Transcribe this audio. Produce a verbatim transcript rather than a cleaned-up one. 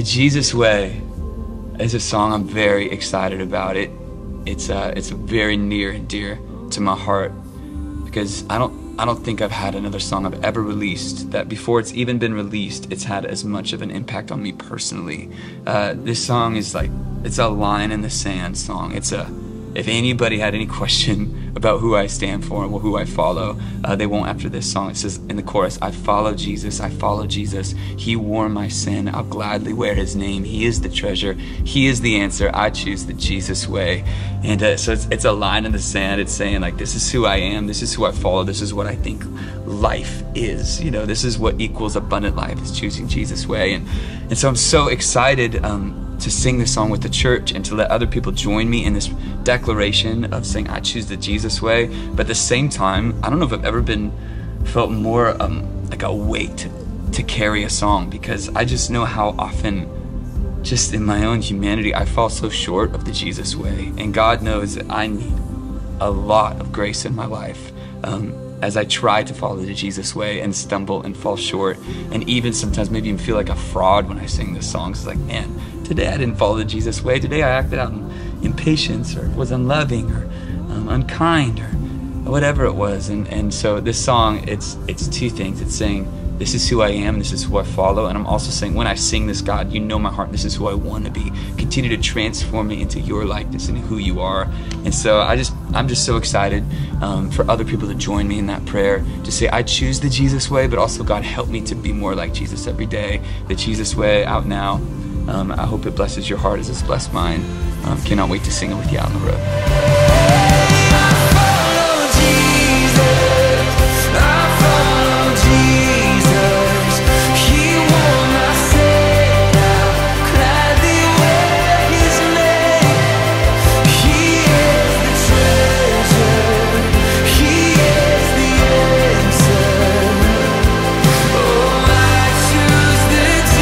The Jesus Way is a song I'm very excited about. It, it's uh, it's very near and dear to my heart because I don't, I don't think I've had another song I've ever released that before it's even been released, it's had as much of an impact on me personally. Uh, this song is like, it's a line in the sand song. It's a, if anybody had any question about who I stand for and who I follow, uh, they won't after this song. It says in the chorus, I follow Jesus, I follow Jesus. He wore my sin, I'll gladly wear his name. He is the treasure, he is the answer. I choose the Jesus way. And uh, so it's, it's a line in the sand. It's saying like, this is who I am, this is who I follow, this is what I think life is. You know, this is what equals abundant life, is choosing Jesus way. And, and so I'm so excited um, to sing this song with the church and to let other people join me in this declaration of saying, I choose the Jesus way. But at the same time, I don't know if I've ever been felt more um, like a weight to carry a song, because I just know how often just in my own humanity, I fall so short of the Jesus way. And God knows that I need a lot of grace in my life um, as I try to follow the Jesus way and stumble and fall short. And even sometimes maybe even feel like a fraud when I sing this song. It's like, man, today I didn't follow the Jesus way. Today I acted out in impatience or was unloving or um, unkind or whatever it was. And and so this song, it's it's two things. It's saying, this is who I am, this is who I follow. And I'm also saying, when I sing this, God, you know my heart, this is who I want to be. Continue to transform me into your likeness and who you are. And so I just, I'm just so excited um, for other people to join me in that prayer, to say, I choose the Jesus way, but also God, help me to be more like Jesus every day. The Jesus way out now. Um, I hope it blesses your heart as it's blessed mine. Um, cannot wait to sing it with you out on the road.